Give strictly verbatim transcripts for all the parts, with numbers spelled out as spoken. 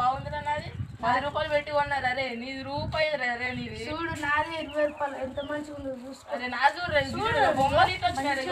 బాగుందిరా నాది పది రూపాయలు పెట్టి కొన్నారు. అరే నీది రూపాయి రా, అరే నీది చూడు నాది ఇరవై రూపాయలు ఎంత మంచిగా ఉంది చూసుకో. అరే నాది చూడు బొమ్మలు ఇట్ వచ్చారు,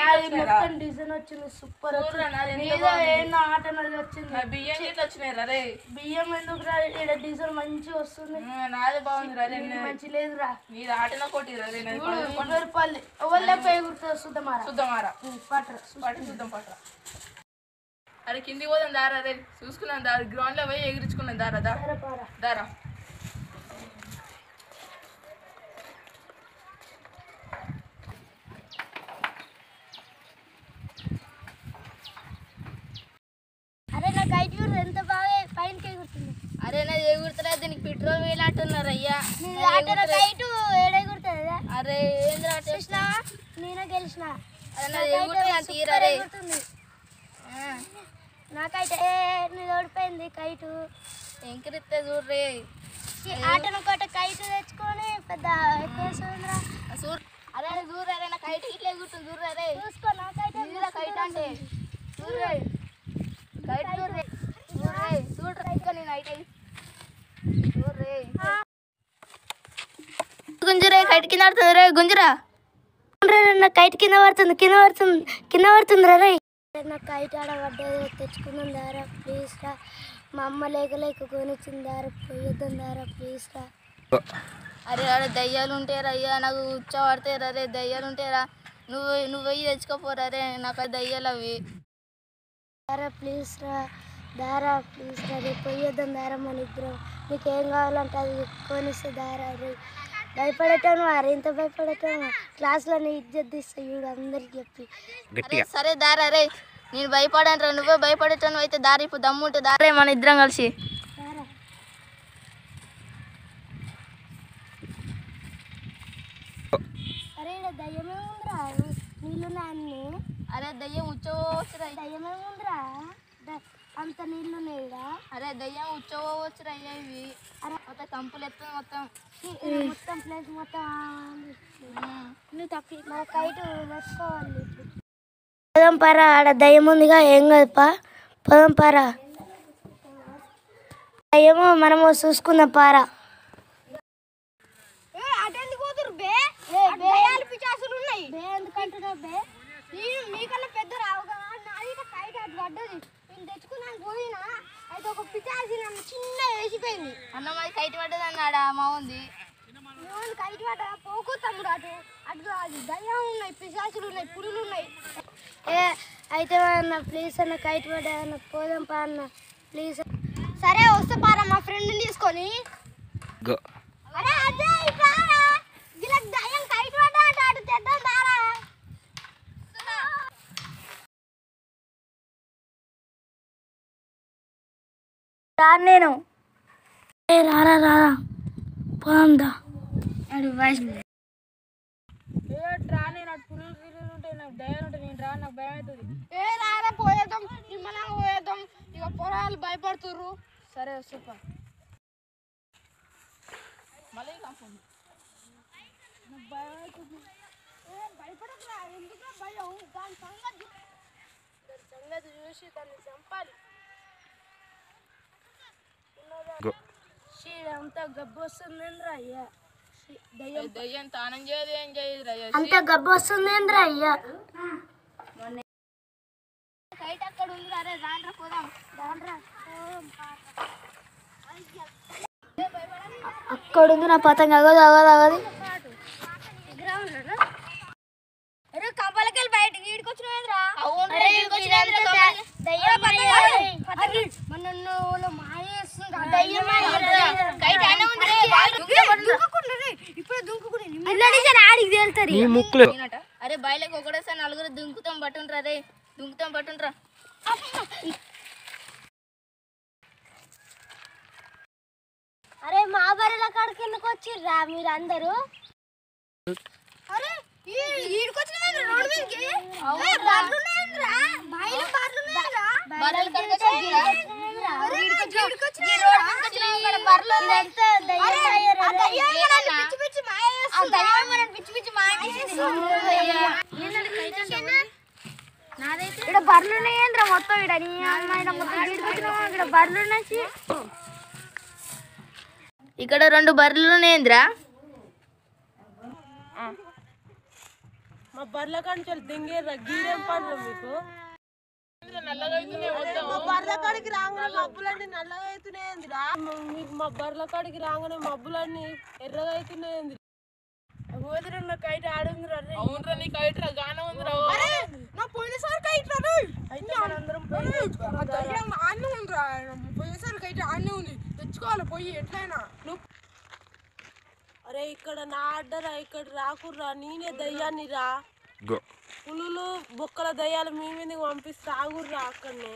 నాది మొత్తం డిజైన్ వచ్చింది సూపర్ వచ్చింది. నీది ఏందో ఆట నది వచ్చింది. నా బియ్యం ఇట్ వచ్చినాయి రా. అరే బియ్యం ఎందుకు రా, ఇక్కడ డిజైన్ మంచి వస్తుంది. నాది బాగుంది రా, మంచి లేదు రా నీది ఆటన కోటి రా. అరే నాది ఇరవై రూపాయలు ఎవళ్ళ పై గుర్తు సుద్దమారా సుద్దమారా పట్టు పట్టు సుద్దం పట్టు. అరే కిందికి పోదాం దారా, అదే చూసుకున్నాం దారి గ్రౌండ్లో పోయి ఎగిరించుకున్నాం దారా దారా దారా. అరే నా గైడ్ ఎంత బాగా పైన ఎగురుతుంది. అరే నాది ఎగురుతున్నా దీనికి పెట్రోల్ వేలాటున్నారు అయ్యా. అరే ఏంద్రా నేను గెలిచిన తీరే. నాకైతే నీది ఓడిపోయింది కైటు ఎంకరిస్తే చూడరే ఆటను ఒకటి కైటు తెచ్చుకొని పెద్ద ఎక్కువ. అరే చూడరా నా కైటు ఇట్లా కూర్చుంది చూడరే చూసుకో. నాకైతే కైట్ అంటే చూడరే కైట్ చూడరే చూడరే చూడరా ఇంకా నేను అయితే చూడరే గుంజురే కైట్ కింద పడుతుంది రే గుంజురా నా కైట్ కింద పడుతుంది కింద పడుతుంది కింద పడుతుంది రే. నాకు కైట్ ఆడ పడ్డది తెచ్చుకున్నాం దారా ప్లీజ్ రా. మా అమ్మ లేక లేక కొనిచ్చింది దారా పోయొద్దాం దారా ప్లీజ్ రా. అరే ఆడ దయ్యాలు ఉంటారా అయ్యా నాకు ఉచ్చబడతారా. అరే దయ్యాలు ఉంటారా నువ్వు నువ్వు పోయి తెచ్చుకోపోరా. అరే నాకు దయ్యాలు అవి దారా ప్లీజ్ రా దారా ప్లీజ్ రా రే పోయొద్దాం దారా మన ఇద్దరం. నీకేం కావాలంటే అది కొనిస్తే దారా. రే భయపడటం అరే ఇంత భయపడటం క్లాస్లో ఇజ్జత్ తీస్తా చూడు అందరికి చెప్పి. సరే దారా రే నేను భయపడాను రా నువ్వే భయపడటం అయితే దారి ఇప్పుడు దమ్ముంటే దారే మన ఇద్దరం కలిసి. అరే దయ్యమే ఉందిరా నీళ్ళు నాన్ని. అరే దయ్యం ఉచ్చోవచ్చురా దయ్యమే ఉందిరా అంత నీళ్ళు నీడా. అరే దయ్యం ఉచ్చోవచ్చురా అయ్యా ఇవి. అరే మొత్తం కంపులు ఎత్తుంది మొత్తం మొత్తం ప్లేస్ మొత్తం నువ్వు తప్పి నా కైట్ వేసుకోవాలి. పొదం పారా ఆడ దయ్యం ఉందిగా ఏం కాదు పా పొదం పారా దయ్యమో మనము చూసుకుందాం పారా. అన్న మాది కైట్ పడ్డది అన్నాడ మా ఉంది కైట్ పడ్డ పోకు తమ్ముడు అటు అటు అది దయ్యాలు ఉన్నాయి పిశాచులు ఉన్నాయి పురులు ఉన్నాయి. ఏ అయితే అన్న ప్లీజ్ అన్న కైట్ పడ్డా అన్న పోదాం పా అన్న ప్లీజ్. సరే వస్తే పారా మా ఫ్రెండ్ని తీసుకొని. నేను రారా రారా పోదా అడు వాయిస్ పోయేద్దాం నిమ్మలా పోయేద్దాం ఇక పొరాలు భయపడుతుర్రు. సరే సూపర్ మళ్ళీ భయపడకురా ఎందుకు భయం దాని సంగతి సంగతి చూసి దాన్ని చంపాలి. అంత గబ్బు వస్తుందేంద్రా అయ్యా దయ్యం తానం చేయదు ఏం చేయదు అంత గబ్బు వస్తుందేంద్రా అయ్యా. కైట్ అక్కడ ఉంది అరే రాండ్రా పోదాం రాండ్రా అక్కడ ఉంది నా పతంగ అగదు అగదు అగది కంపలకెళ్ళి బయటకి వీడికి వచ్చినవేంద్రా. అరే బయలకు ఒకటేసారి నలుగురు దుంకుతాం పట్టుంట్రా రే దుంకుతాం పట్టుంట్రా. అరే మా బర్రెల కాడికి ఎందుకు వచ్చిర్రా మీరు అందరూ. నాదైతే ఇక్కడ బర్రెలు ఉన్నాయంద్రా మొత్తం ఇక్కడ ఇక్కడ రెండు బర్రెలు ఉన్నాయిరా మా బర్రెల కంచెల్ దింగేరా గీరేం పడల మీకు నల్లగైతునే వద్దా మా బర్రెల కాడికి రాంగనే మబ్బులన్నీ నల్లగైతునేందిరా మీకు మా బర్రెల కాడికి రాంగనే మబ్బులన్నీ ఎర్రగైతునేంది ఓదరన్న కైట ఆడుందిరా అవునరా నీ కైటరా గాన ఉందిరా అరే నా పోయినసారి కైటరా ను అయితే అందరం పోయి అదయ్య నాన్న ఉందిరా పోయినసారి కైట ఆన్నే ఉంది తెచ్చుకోవాలి పోయి ఎట్లైనా అరే ఇక్కడ నా ఆర్డర్ ఇక్కడ రాకుర్రా నీనే దయ్యానిరా పులులు బొక్కల దయ్యాలు మీ మీదకి పంపిస్తా ఆగుర్రా అక్కడనే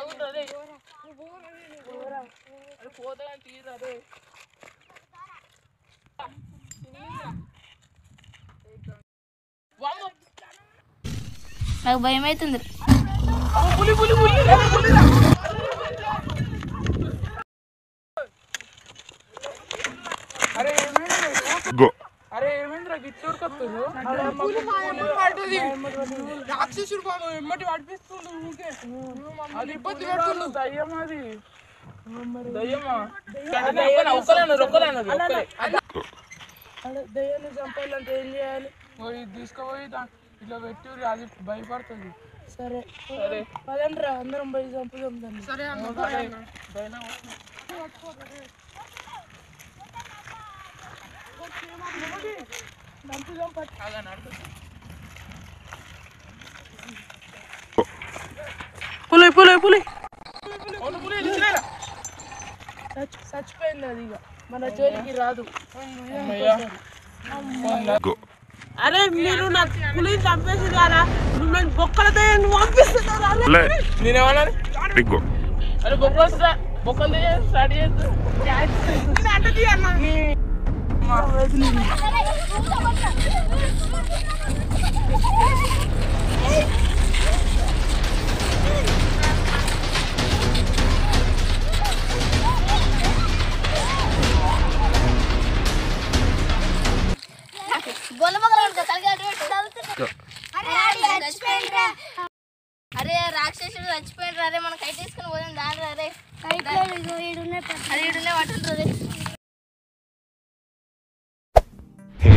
ఆగుర్రే అరే పోదగా తీరా రే నాకు భయం అవుతుంది రాక్షసుడు బాబు ఎమ్మటి పడిపిస్తుంది ఊకే అది ఇబ్బంది పెడుతుంది దయ్యం అది దయ్యమా ఒక్కలేను రొక్కలేను దయ్యాన్ని చంపాలంటే ఏం చేయాలి పోయి తీసుకుపోయి ఇట్లా పెట్టి అది భయపడుతుంది సరే సరే పదండి రా అందరం పోయి చంపుదాం దాన్ని సరే చంపుదాం పులి పులి పులి చచ్చిపోయింది అది ఇక మన జోలికి రాదు అరే మీరు నా పులిని చంపేసి రారా మిమ్మల్ని బొక్కల దయ్యాన్ని పంపిస్తున్నారా నేనేమన్నాను అరే బొక్కలు వస్తా బొక్కల దయ్యం స్టార్ట్ చేస్తా అరే రాక్షసుడు చచ్చిపోయాడు రే మనం కైట్ తీసుకుని పోదాం దాని రే ఈడునే పట్టుండ్రే Hey